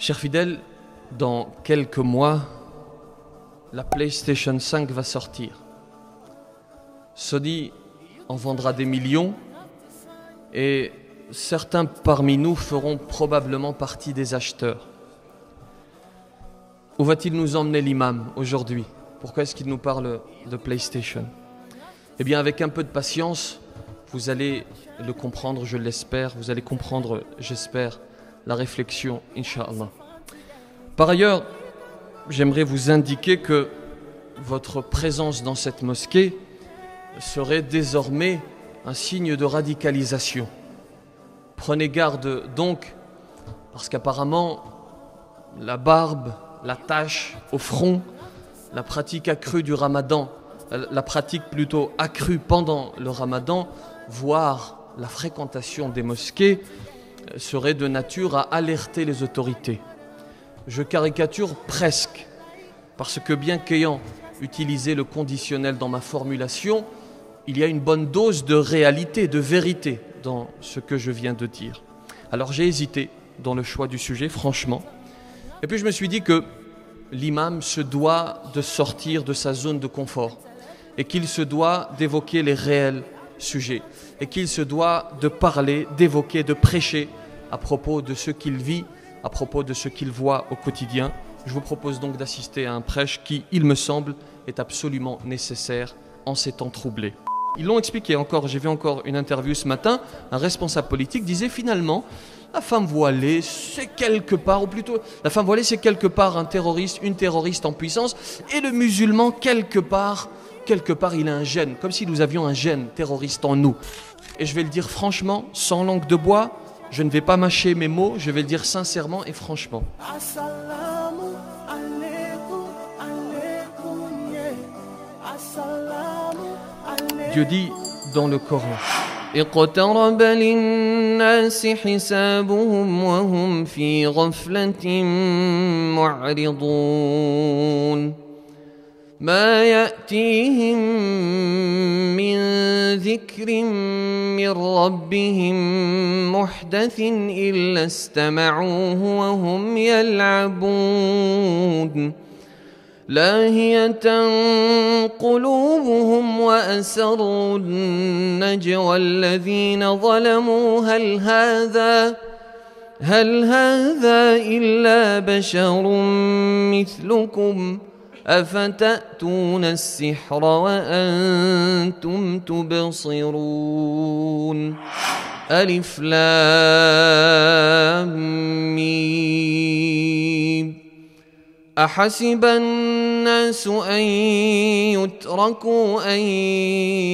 Chers fidèles, dans quelques mois, la PlayStation 5 va sortir. Sony en vendra des millions et certains parmi nous feront probablement partie des acheteurs. Où va-t-il nous emmener l'imam aujourd'hui? Pourquoi est-ce qu'il nous parle de PlayStation? Eh bien, avec un peu de patience, vous allez le comprendre, je l'espère. Vous allez comprendre, j'espère, la réflexion, Inch'Allah. Par ailleurs, j'aimerais vous indiquer que votre présence dans cette mosquée serait désormais un signe de radicalisation. Prenez garde donc, parce qu'apparemment, la barbe, la tache au front, la pratique accrue du ramadan, la pratique plutôt accrue pendant le ramadan, voire la fréquentation des mosquées, serait de nature à alerter les autorités. Je caricature presque, parce que bien qu'ayant utilisé le conditionnel dans ma formulation, il y a une bonne dose de réalité, de vérité dans ce que je viens de dire. Alors j'ai hésité dans le choix du sujet, franchement. Et puis je me suis dit que l'imam se doit de sortir de sa zone de confort et qu'il se doit d'évoquer les réels sujets et qu'il se doit de parler, d'évoquer, de prêcher à propos de ce qu'il vit, à propos de ce qu'il voit au quotidien. Je vous propose donc d'assister à un prêche qui, il me semble, est absolument nécessaire en ces temps troublés. Ils l'ont expliqué encore, j'ai vu encore une interview ce matin, un responsable politique disait finalement la femme voilée c'est quelque part, ou plutôt la femme voilée c'est quelque part un terroriste, une terroriste en puissance, et le musulman quelque part il a un gène, comme si nous avions un gène terroriste en nous. Et je vais le dire franchement, sans langue de bois, je ne vais pas mâcher mes mots, je vais le dire sincèrement et franchement. Dieu dit dans le Coran, لاهية قلوبهم وأسروا النجوى الذين ظلموا هل هذا إلا بشر مثلكم أفتأتون السحر وأنتم تبصرون ألف لام ميم أحسب الناس أن يتركوا أن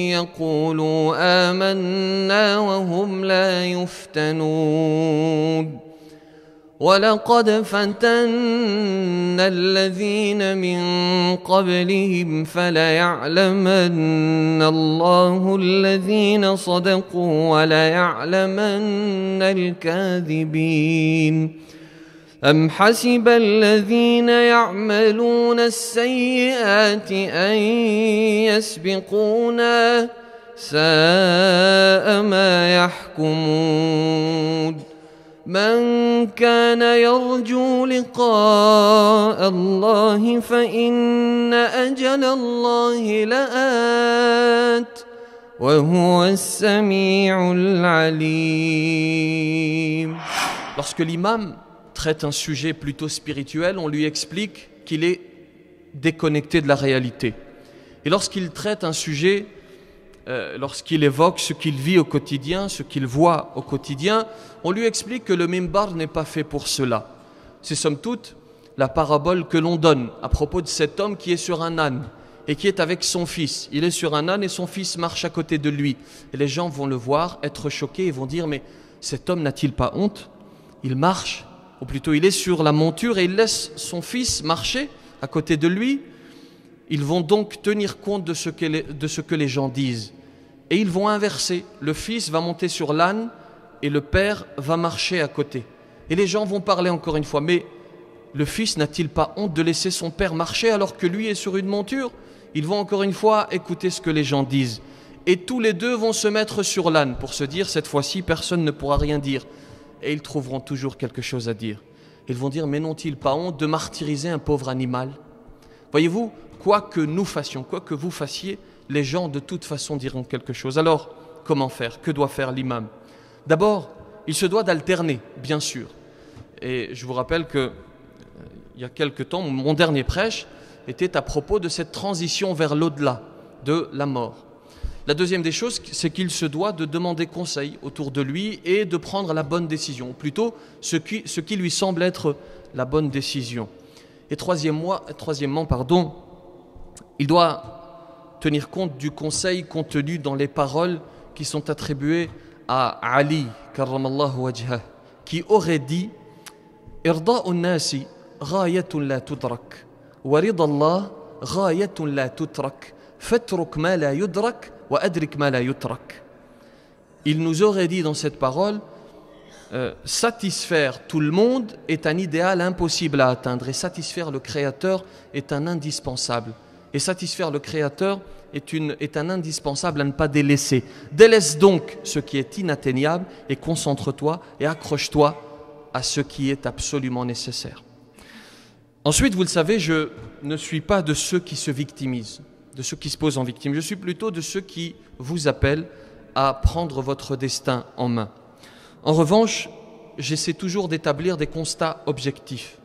يقولوا آمنا وهم لا يفتنون ولقد فتنا الذين من قبلهم فليعلمن الله الذين صدقوا وليعلمن الكاذبين أم حسب الذين يعملون السيئات أن يسبقونا ساء ما يحكمون من كان يرجو لقاء الله فإن أجل الله لآت وهو السميع العليم. Lorsque l'imam traite un sujet plutôt spirituel, on lui explique qu'il est déconnecté de la réalité. Et lorsqu'il traite un sujet, lorsqu'il évoque ce qu'il vit au quotidien, ce qu'il voit au quotidien, on lui explique que le mimbar n'est pas fait pour cela. C'est somme toute la parabole que l'on donne à propos de cet homme qui est sur un âne et qui est avec son fils. Il est sur un âne et son fils marche à côté de lui. Et les gens vont le voir, être choqués et vont dire « Mais cet homme n'a-t-il pas honte? Il marche ?» Ou plutôt, il est sur la monture et il laisse son fils marcher à côté de lui. Ils vont donc tenir compte de ce que les gens disent. Et ils vont inverser. Le fils va monter sur l'âne et le père va marcher à côté. Et les gens vont parler encore une fois. Mais le fils n'a-t-il pas honte de laisser son père marcher alors que lui est sur une monture? Ils vont encore une fois écouter ce que les gens disent. Et tous les deux vont se mettre sur l'âne pour se dire « Cette fois-ci, personne ne pourra rien dire ». Et ils trouveront toujours quelque chose à dire. Ils vont dire, mais n'ont-ils pas honte de martyriser un pauvre animal? Voyez-vous, quoi que nous fassions, quoi que vous fassiez, les gens de toute façon diront quelque chose. Alors, comment faire? Que doit faire l'imam? D'abord, il se doit d'alterner, bien sûr. Et je vous rappelle que, il y a quelque temps, mon dernier prêche était à propos de cette transition vers l'au-delà, de la mort. La deuxième des choses, c'est qu'il se doit de demander conseil autour de lui et de prendre la bonne décision, ou plutôt ce qui lui semble être la bonne décision. Et troisièmement, il doit tenir compte du conseil contenu dans les paroles qui sont attribuées à Ali, karramallahu wajhah, qui aurait dit « Irda'un nasi ghayatun la tudrak, wa ridallah ghayatun la tutrak, fatruk ma la yudrak, wa adrik ma la yutrak ». Il nous aurait dit dans cette parole satisfaire tout le monde est un idéal impossible à atteindre, et satisfaire le Créateur est un indispensable. Et satisfaire le Créateur est un indispensable à ne pas délaisser. Délaisse donc ce qui est inatteignable et concentre-toi et accroche-toi à ce qui est absolument nécessaire. Ensuite, vous le savez, je ne suis pas de ceux qui se victimisent, de ceux qui se posent en victime. Je suis plutôt de ceux qui vous appellent à prendre votre destin en main. En revanche, j'essaie toujours d'établir des constats objectifs,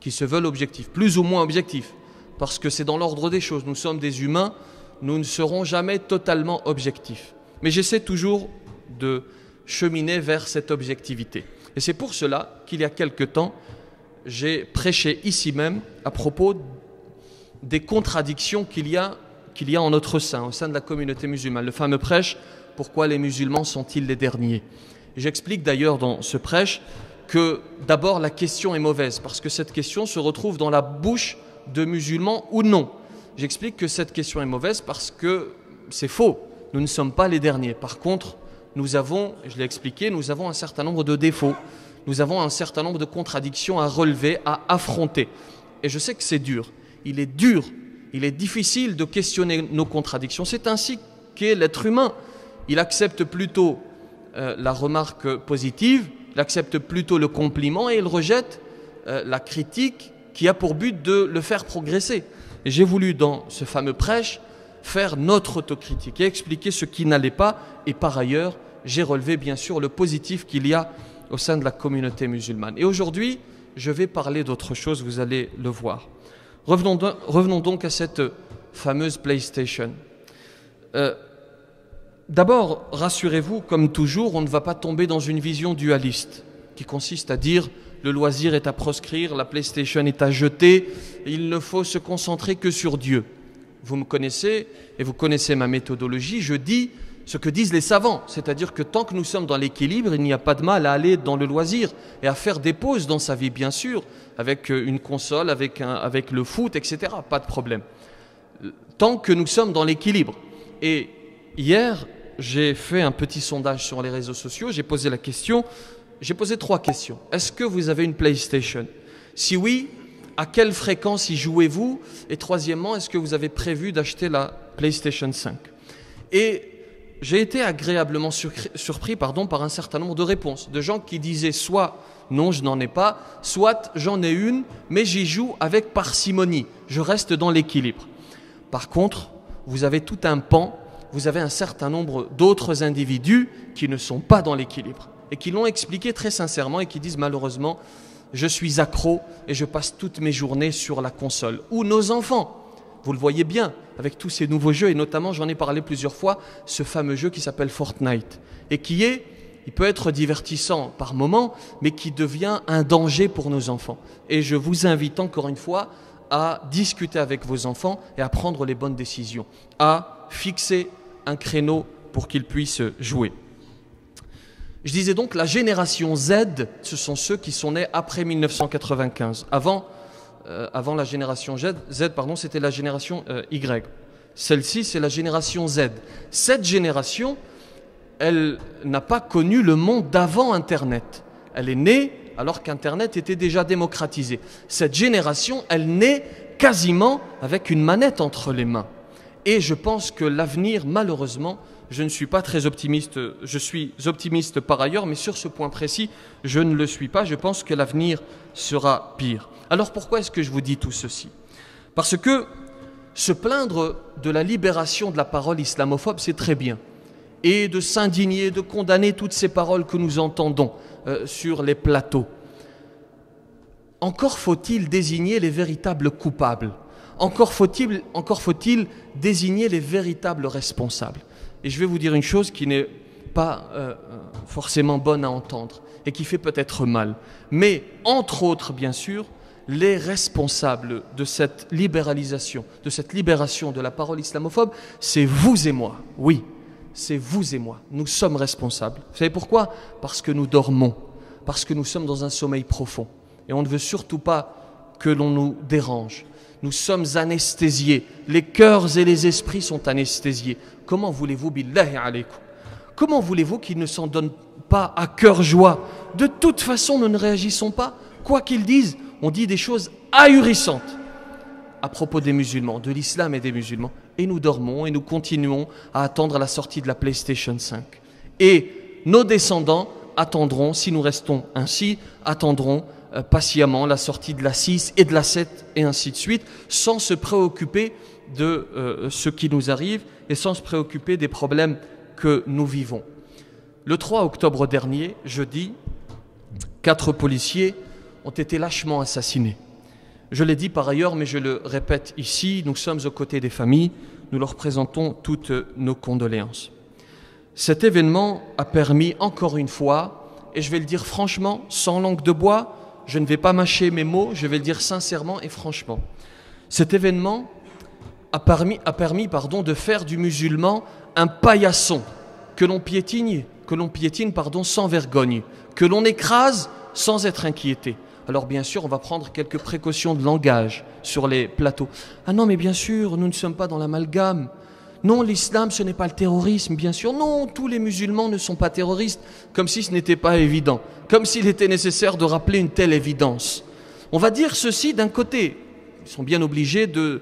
qui se veulent objectifs, plus ou moins objectifs, parce que c'est dans l'ordre des choses. Nous sommes des humains, nous ne serons jamais totalement objectifs. Mais j'essaie toujours de cheminer vers cette objectivité. Et c'est pour cela qu'il y a quelque temps, j'ai prêché ici même à propos des contradictions qu'il y a en notre sein, au sein de la communauté musulmane. Le fameux prêche, pourquoi les musulmans sont-ils les derniers? J'explique d'ailleurs dans ce prêche que d'abord la question est mauvaise parce que cette question se retrouve dans la bouche de musulmans ou non. J'explique que cette question est mauvaise parce que c'est faux, nous ne sommes pas les derniers. Par contre, nous avons, je l'ai expliqué, nous avons un certain nombre de défauts, nous avons un certain nombre de contradictions à relever, à affronter. Et je sais que c'est dur, il est difficile de questionner nos contradictions. C'est ainsi qu'est l'être humain. Il accepte plutôt la remarque positive, il accepte plutôt le compliment et il rejette la critique qui a pour but de le faire progresser. J'ai voulu dans ce fameux prêche faire notre autocritique et expliquer ce qui n'allait pas, et par ailleurs j'ai relevé bien sûr le positif qu'il y a au sein de la communauté musulmane. Et aujourd'hui je vais parler d'autre chose, vous allez le voir. Revenons donc à cette fameuse PlayStation. D'abord, rassurez-vous, comme toujours, on ne va pas tomber dans une vision dualiste qui consiste à dire le loisir est à proscrire, la PlayStation est à jeter, il ne faut se concentrer que sur Dieu. Vous me connaissez et vous connaissez ma méthodologie, je dis ce que disent les savants, c'est-à-dire que tant que nous sommes dans l'équilibre, il n'y a pas de mal à aller dans le loisir et à faire des pauses dans sa vie, bien sûr, avec une console, avec le foot, etc., pas de problème. Tant que nous sommes dans l'équilibre. Et hier, j'ai fait un petit sondage sur les réseaux sociaux, j'ai posé trois questions. Est-ce que vous avez une PlayStation? Si oui, à quelle fréquence y jouez-vous? Et troisièmement, est-ce que vous avez prévu d'acheter la PlayStation 5? Et j'ai été agréablement surpris par un certain nombre de réponses, de gens qui disaient soit non, je n'en ai pas, soit j'en ai une, mais j'y joue avec parcimonie, je reste dans l'équilibre. Par contre, vous avez tout un pan. Vous avez un certain nombre d'autres individus qui ne sont pas dans l'équilibre et qui l'ont expliqué très sincèrement et qui disent malheureusement « je suis accro et je passe toutes mes journées sur la console ». Ou nos enfants, vous le voyez bien avec tous ces nouveaux jeux et notamment, j'en ai parlé plusieurs fois, ce fameux jeu qui s'appelle Fortnite et qui est, il peut être divertissant par moments, mais qui devient un danger pour nos enfants. Et je vous invite encore une fois à discuter avec vos enfants et à prendre les bonnes décisions, à fixer un créneau pour qu'ils puissent jouer. Je disais donc la génération Z, ce sont ceux qui sont nés après 1995. Avant la génération Z, c'était la génération Y. Celle-ci, c'est la génération Z. Cette génération, elle n'a pas connu le monde d'avant Internet. Elle est née alors qu'Internet était déjà démocratisé. Cette génération, elle naît quasiment avec une manette entre les mains. Et je pense que l'avenir, malheureusement, je ne suis pas très optimiste. Je suis optimiste par ailleurs, mais sur ce point précis, je ne le suis pas. Je pense que l'avenir sera pire. Alors pourquoi est-ce que je vous dis tout ceci? Parce que se plaindre de la libération de la parole islamophobe, c'est très bien. Et de s'indigner, de condamner toutes ces paroles que nous entendons sur les plateaux. Encore faut-il désigner les véritables coupables. Encore faut-il désigner les véritables responsables. Et je vais vous dire une chose qui n'est pas forcément bonne à entendre et qui fait peut-être mal. Mais, entre autres, bien sûr, les responsables de cette libéralisation, de cette libération de la parole islamophobe, c'est vous et moi. Oui, c'est vous et moi. Nous sommes responsables. Vous savez pourquoi? Parce que nous dormons, parce que nous sommes dans un sommeil profond. Et on ne veut surtout pas que l'on nous dérange. Nous sommes anesthésiés. Les cœurs et les esprits sont anesthésiés. Comment voulez-vous, billahi alaykum, comment voulez-vous qu'ils ne s'en donnent pas à cœur joie? De toute façon, nous ne réagissons pas. Quoi qu'ils disent, on dit des choses ahurissantes à propos des musulmans, de l'islam et des musulmans. Et nous dormons et nous continuons à attendre la sortie de la PlayStation 5. Et nos descendants attendront, si nous restons ainsi, attendront patiemment la sortie de la 6 et de la 7 et ainsi de suite, sans se préoccuper de ce qui nous arrive et sans se préoccuper des problèmes que nous vivons. Le 3 octobre dernier, jeudi, 4 policiers ont été lâchement assassinés. Je l'ai dit par ailleurs, mais je le répète ici, nous sommes aux côtés des familles, nous leur présentons toutes nos condoléances. Cet événement a permis encore une fois, et je vais le dire franchement, sans langue de bois, je ne vais pas mâcher mes mots, je vais le dire sincèrement et franchement. Cet événement a permis de faire du musulman un paillasson que l'on piétine, sans vergogne, que l'on écrase sans être inquiété. Alors bien sûr, on va prendre quelques précautions de langage sur les plateaux. Ah non, mais bien sûr, nous ne sommes pas dans l'amalgame. Non, l'islam, ce n'est pas le terrorisme, bien sûr. Non, tous les musulmans ne sont pas terroristes, comme si ce n'était pas évident, comme s'il était nécessaire de rappeler une telle évidence. On va dire ceci d'un côté. Ils sont bien obligés de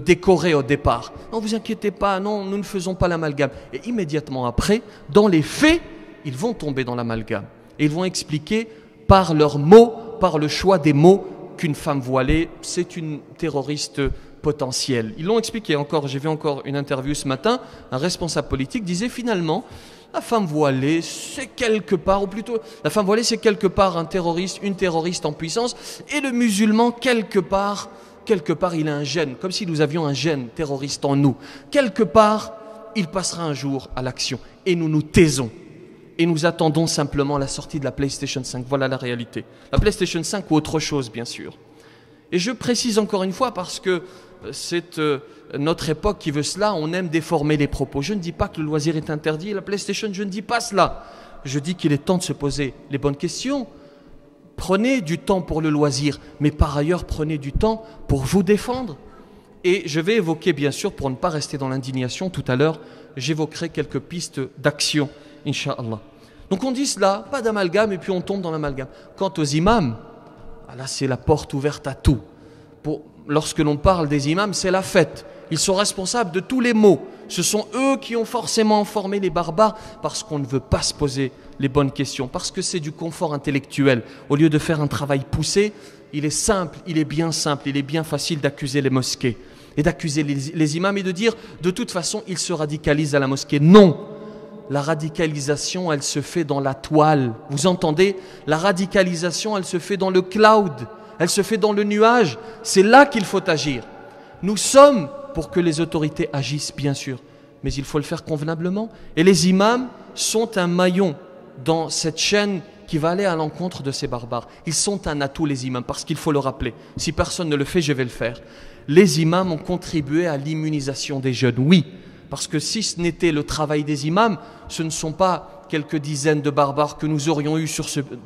décorer au départ. Non, vous inquiétez pas, non, nous ne faisons pas l'amalgame. Et immédiatement après, dans les faits, ils vont tomber dans l'amalgame. Et ils vont expliquer par leurs mots, par le choix des mots, qu'une femme voilée, c'est une terroriste potentielle. Ils l'ont expliqué encore, j'ai vu encore une interview ce matin, un responsable politique disait finalement, la femme voilée c'est quelque part, ou plutôt la femme voilée c'est quelque part un terroriste, une terroriste en puissance, et le musulman quelque part il a un gène, comme si nous avions un gène terroriste en nous. Quelque part, il passera un jour à l'action, et nous nous taisons. Et nous attendons simplement la sortie de la PlayStation 5. Voilà la réalité. La PlayStation 5 ou autre chose, bien sûr. Et je précise encore une fois, parce que c'est notre époque qui veut cela, on aime déformer les propos. Je ne dis pas que le loisir est interdit, la PlayStation, je ne dis pas cela. Je dis qu'il est temps de se poser les bonnes questions. Prenez du temps pour le loisir, mais par ailleurs, prenez du temps pour vous défendre. Et je vais évoquer, bien sûr, pour ne pas rester dans l'indignation, tout à l'heure, j'évoquerai quelques pistes d'action, Inch'Allah. Donc on dit cela, pas d'amalgame, et puis on tombe dans l'amalgame. Quant aux imams, là c'est la porte ouverte à tout. Lorsque l'on parle des imams, c'est la fête. Ils sont responsables de tous les maux. Ce sont eux qui ont forcément formé les barbares, parce qu'on ne veut pas se poser les bonnes questions, parce que c'est du confort intellectuel. Au lieu de faire un travail poussé, il est simple, il est bien simple, il est bien facile d'accuser les mosquées et d'accuser les imams et de dire de toute façon ils se radicalisent à la mosquée. Non! La radicalisation, elle se fait dans la toile. Vous entendez? La radicalisation, elle se fait dans le cloud. Elle se fait dans le nuage. C'est là qu'il faut agir. Nous sommes pour que les autorités agissent, bien sûr. Mais il faut le faire convenablement. Et les imams sont un maillon dans cette chaîne qui va aller à l'encontre de ces barbares. Ils sont un atout, les imams, parce qu'il faut le rappeler. Si personne ne le fait, je vais le faire. Les imams ont contribué à l'immunisation des jeunes, oui. Parce que si ce n'était le travail des imams, ce ne sont pas quelques dizaines de barbares que nous aurions eus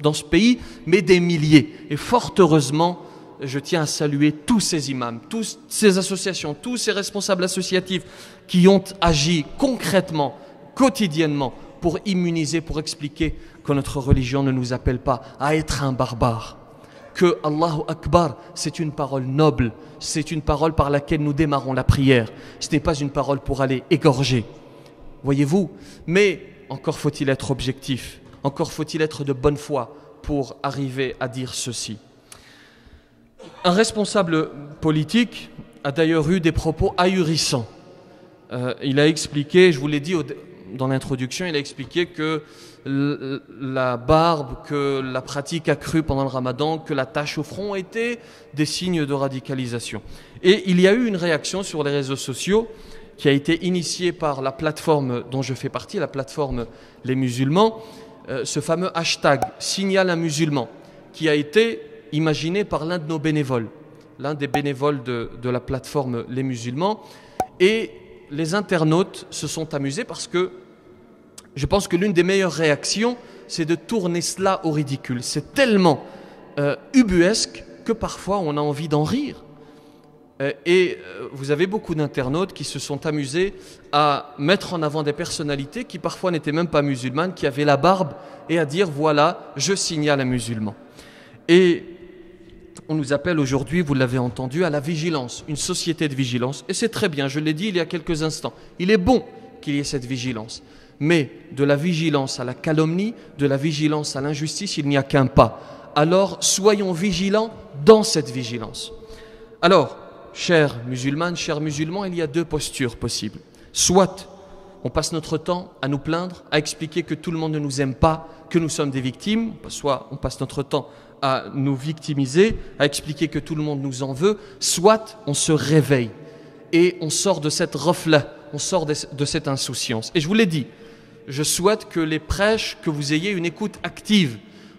dans ce pays, mais des milliers. Et fort heureusement, je tiens à saluer tous ces imams, toutes ces associations, tous ces responsables associatifs qui ont agi concrètement, quotidiennement, pour immuniser, pour expliquer que notre religion ne nous appelle pas à être un barbare. Que Allahu Akbar, c'est une parole noble, c'est une parole par laquelle nous démarrons la prière. Ce n'est pas une parole pour aller égorger. voyez-vous. Mais encore faut-il être objectif, encore faut-il être de bonne foi pour arriver à dire ceci. Un responsable politique a d'ailleurs eu des propos ahurissants. Il a expliqué, je vous l'ai dit dans l'introduction, il a expliqué que la barbe, que la pratique accrue pendant le ramadan, que la tache au front étaient des signes de radicalisation. Et il y a eu une réaction sur les réseaux sociaux qui a été initiée par la plateforme dont je fais partie, la plateforme Les Musulmans, ce fameux hashtag « Signale un musulman » qui a été imaginé par l'un de nos bénévoles, l'un des bénévoles de la plateforme Les Musulmans. Et les internautes se sont amusés parce que je pense que l'une des meilleures réactions, c'est de tourner cela au ridicule. C'est tellement ubuesque que parfois on a envie d'en rire. Et vous avez beaucoup d'internautes qui se sont amusés à mettre en avant des personnalités qui parfois n'étaient même pas musulmanes, qui avaient la barbe, et à dire « voilà, je signale un musulman ». Et on nous appelle aujourd'hui, vous l'avez entendu, à la vigilance, une société de vigilance. Et c'est très bien, je l'ai dit il y a quelques instants. Il est bon qu'il y ait cette vigilance. Mais de la vigilance à la calomnie, de la vigilance à l'injustice, il n'y a qu'un pas. Alors, soyons vigilants dans cette vigilance. Alors, chères musulmanes, chers musulmans, il y a deux postures possibles. Soit on passe notre temps à nous plaindre, à expliquer que tout le monde ne nous aime pas, que nous sommes des victimes, soit on passe notre temps à nous victimiser, à expliquer que tout le monde nous en veut, soit on se réveille et on sort de cette reflet, on sort de cette insouciance. Et je vous l'ai dit, je souhaite que les prêches, que vous ayez une écoute active,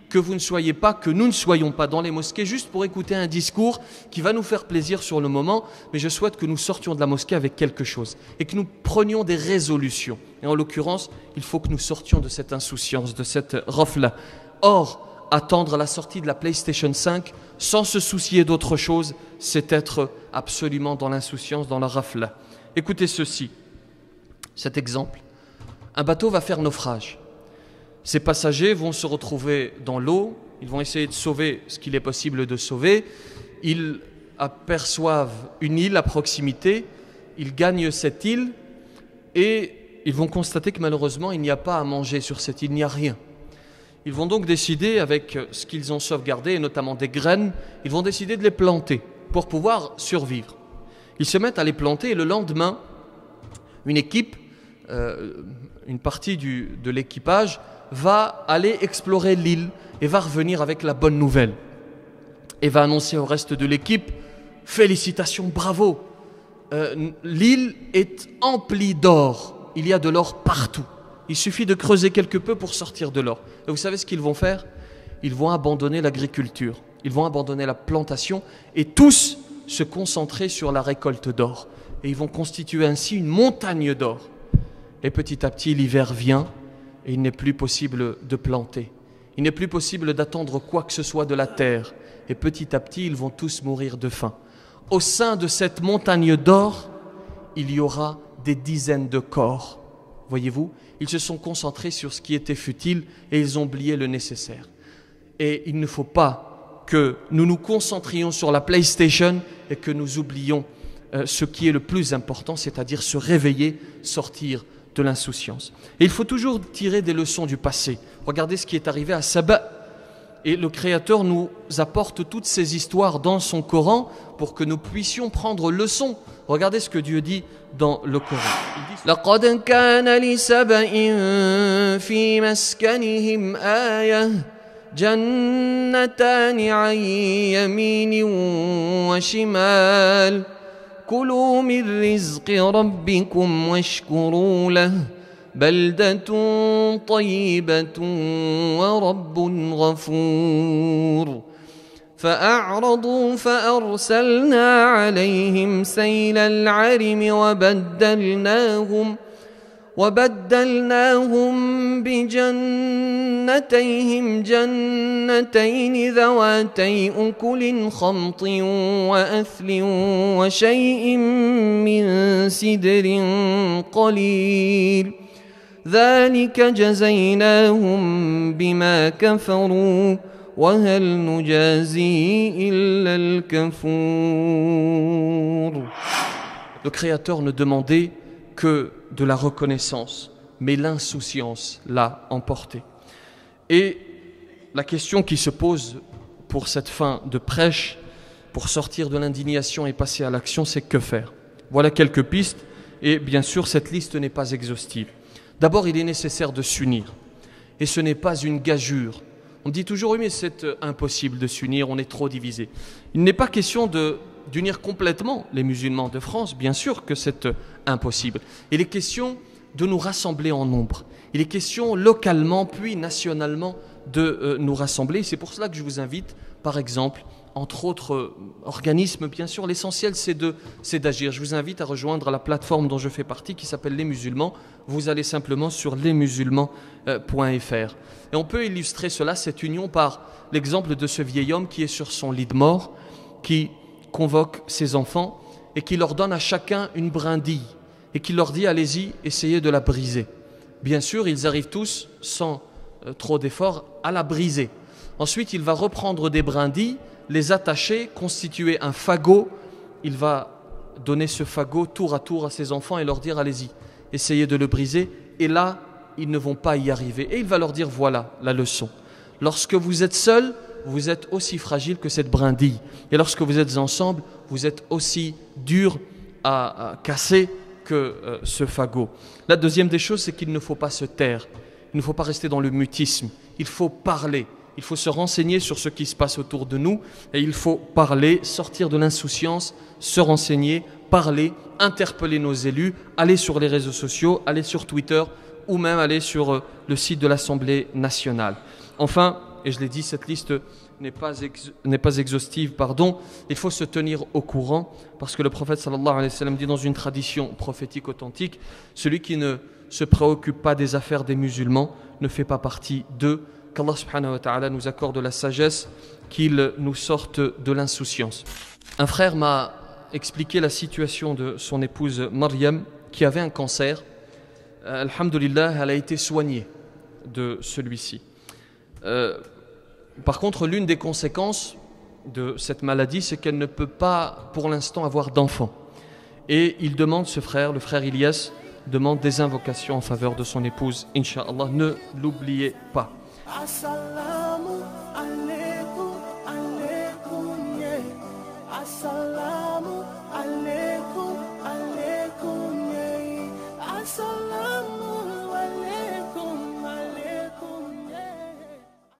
que vous ne soyez pas, que nous ne soyons pas dans les mosquées juste pour écouter un discours qui va nous faire plaisir sur le moment, mais je souhaite que nous sortions de la mosquée avec quelque chose et que nous prenions des résolutions. Et en l'occurrence, il faut que nous sortions de cette insouciance, de cette reflet. Or, attendre la sortie de la PlayStation 5 sans se soucier d'autre chose, c'est être absolument dans l'insouciance, dans la rafle. Écoutez ceci, cet exemple. Un bateau va faire naufrage. Ses passagers vont se retrouver dans l'eau, ils vont essayer de sauver ce qu'il est possible de sauver. Ils aperçoivent une île à proximité, ils gagnent cette île et ils vont constater que malheureusement il n'y a pas à manger sur cette île, il n'y a rien. Ils vont donc décider, avec ce qu'ils ont sauvegardé, et notamment des graines, ils vont décider de les planter pour pouvoir survivre. Ils se mettent à les planter et le lendemain, une équipe, une partie de l'équipage, va aller explorer l'île et va revenir avec la bonne nouvelle. Et va annoncer au reste de l'équipe, « Félicitations, bravo ! L'île est emplie d'or, il y a de l'or partout. » Il suffit de creuser quelque peu pour sortir de l'or. Et vous savez ce qu'ils vont faire? Ils vont abandonner l'agriculture, ils vont abandonner la plantation et tous se concentrer sur la récolte d'or. Et ils vont constituer ainsi une montagne d'or. Et petit à petit, l'hiver vient et il n'est plus possible de planter. Il n'est plus possible d'attendre quoi que ce soit de la terre. Et petit à petit, ils vont tous mourir de faim. Au sein de cette montagne d'or, il y aura des dizaines de corps. Voyez-vous, ils se sont concentrés sur ce qui était futile et ils ont oublié le nécessaire. Et il ne faut pas que nous nous concentrions sur la PlayStation et que nous oublions ce qui est le plus important, c'est-à-dire se réveiller, sortir de l'insouciance. Et il faut toujours tirer des leçons du passé. Regardez ce qui est arrivé à Saba. Et le Créateur nous apporte toutes ces histoires dans son Coran pour que nous puissions prendre leçon. Regardez ce que Dieu dit dans le Coran. لقد كان لسبأ في مسكنهم آية جنتان عن يمين وشمال كلوا من رزق ربكم واشكروا له بلدة طيبة ورب غفور فأعرضوا فأرسلنا عليهم سيل العرم وبدلناهم بجنتيهم جنتين ذواتي أكل خمط وأثل وشيء من سدر قليل ذلك جزيناهم بما كفروا وهل نجازي إلا الكفور. Le Créateur ne demandait que de la reconnaissance, mais l'insouciance l'a emporté. Et la question qui se pose pour cette fin de prêche, pour sortir de l'indignation et passer à l'action, c'est que faire? Voilà quelques pistes, et bien sûr cette liste n'est pas exhaustive. D'abord, il est nécessaire de s'unir, et ce n'est pas une gageure. On dit toujours, oui, mais c'est impossible de s'unir, on est trop divisé. Il n'est pas question d'unir complètement les musulmans de France, bien sûr que c'est impossible. Il est question de nous rassembler en nombre. Il est question localement, puis nationalement, de nous rassembler. C'est pour cela que je vous invite, par exemple, entre autres organismes, bien sûr, l'essentiel c'est d'agir. Je vous invite à rejoindre la plateforme dont je fais partie qui s'appelle Les Musulmans. Vous allez simplement sur lesmusulmans.fr. Et on peut illustrer cela, cette union, par l'exemple de ce vieil homme qui est sur son lit de mort, qui convoque ses enfants et qui leur donne à chacun une brindille et qui leur dit « allez-y, essayez de la briser ». Bien sûr, ils arrivent tous, sans trop d'efforts, à la briser. Ensuite, il va reprendre des brindilles, les attacher, constituer un fagot. Il va donner ce fagot tour à tour à ses enfants et leur dire « allez-y, essayez de le briser ». Et là, ils ne vont pas y arriver. Et il va leur dire « voilà la leçon. Lorsque vous êtes seuls, vous êtes aussi fragile que cette brindille. Et lorsque vous êtes ensemble, vous êtes aussi dur à casser que ce fagot. » La deuxième des choses, c'est qu'il ne faut pas se taire. Il ne faut pas rester dans le mutisme. Il faut parler. Il faut se renseigner sur ce qui se passe autour de nous et il faut parler, sortir de l'insouciance, se renseigner, parler, interpeller nos élus, aller sur les réseaux sociaux, aller sur Twitter ou même aller sur le site de l'Assemblée nationale. Enfin, et je l'ai dit, cette liste n'est pas exhaustive, pardon, il faut se tenir au courant parce que le prophète sallallahu alayhi wa sallam dit dans une tradition prophétique authentique, celui qui ne se préoccupe pas des affaires des musulmans ne fait pas partie d'eux. Qu'Allah subhanahu wa ta'ala nous accorde la sagesse, qu'il nous sorte de l'insouciance. Un frère m'a expliqué la situation de son épouse Maryam qui avait un cancer. Alhamdulillah, elle a été soignée de celui-ci. Par contre, l'une des conséquences de cette maladie, c'est qu'elle ne peut pas pour l'instant avoir d'enfant. Et il demande, ce frère, le frère Ilyas, demande des invocations en faveur de son épouse. Inch'Allah, ne l'oubliez pas. Assalamu alaikum, alaikum, yeah. Assalamu alaikum.